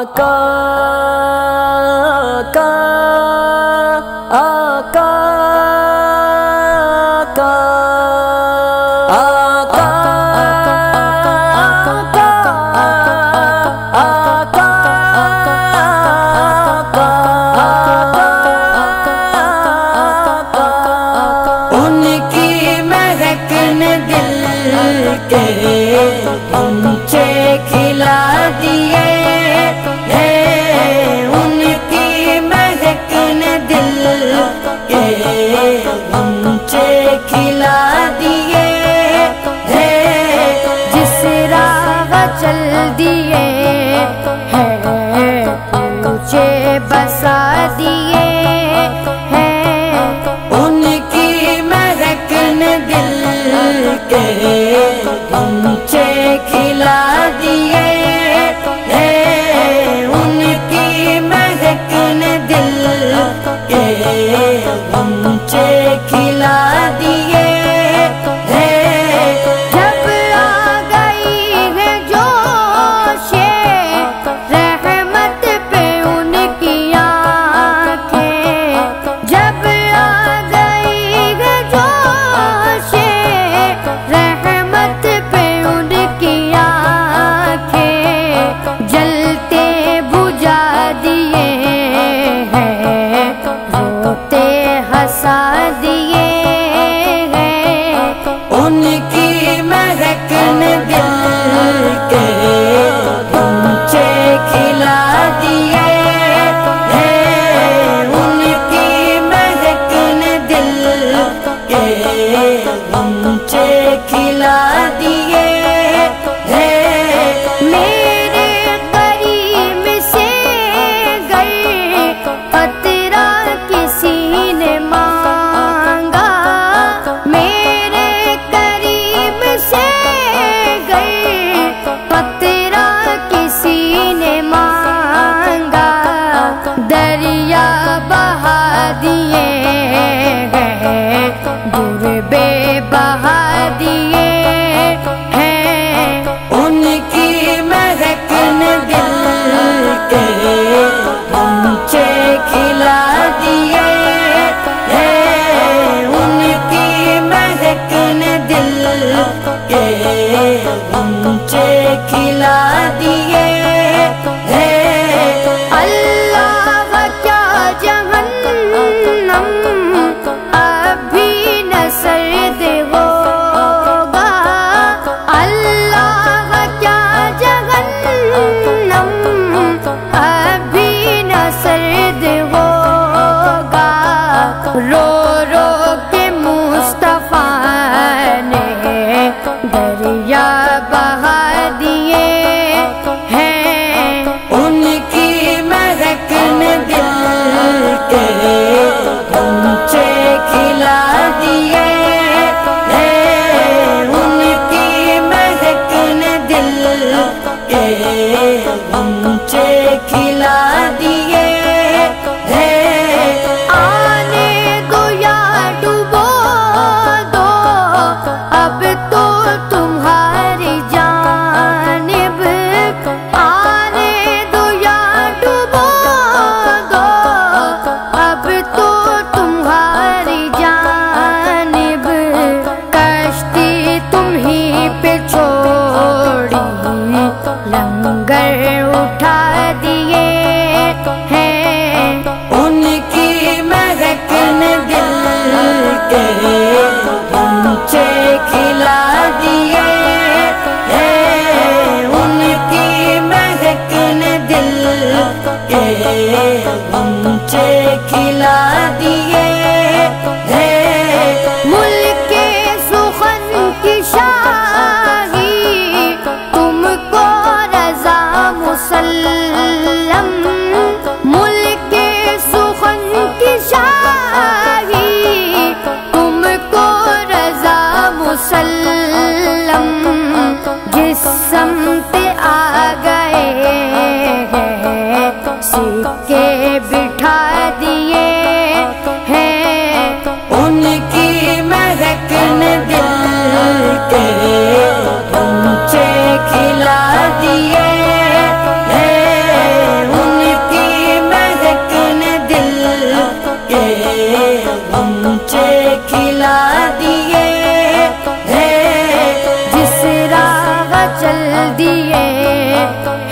खिला दिए है।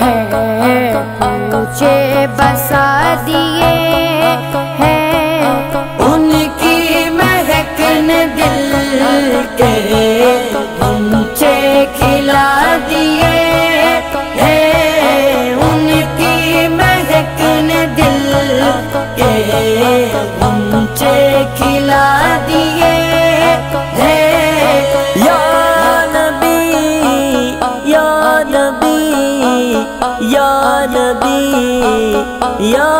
हैं, मुझे बसा दिए हैं। उनकी महक ने दिल के मुझे खिला दिए हैं। उनकी महक ने दिल के मुझे खिला दिए हैं। या नबी, या नबी, या